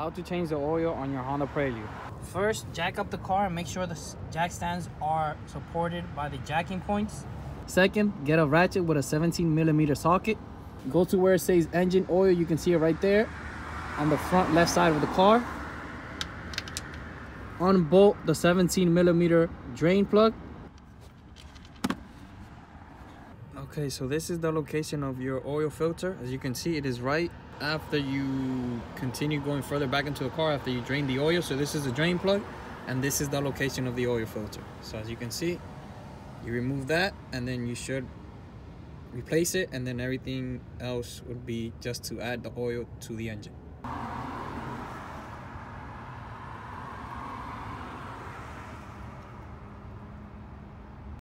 How to change the oil on your Honda Prelude. First, jack up the car and make sure the jack stands are supported by the jacking points. Second, get a ratchet with a 17mm socket. Go to where it says engine oil. You can see it right there on the front left side of the car. Unbolt the 17mm drain plug. Okay, so this is the location of your oil filter. As you can see, it is right after you continue going further back into the car after you drain the oil. So this is the drain plug, and this is the location of the oil filter. So as you can see, you remove that, and then you should replace it, and then everything else would be just to add the oil to the engine.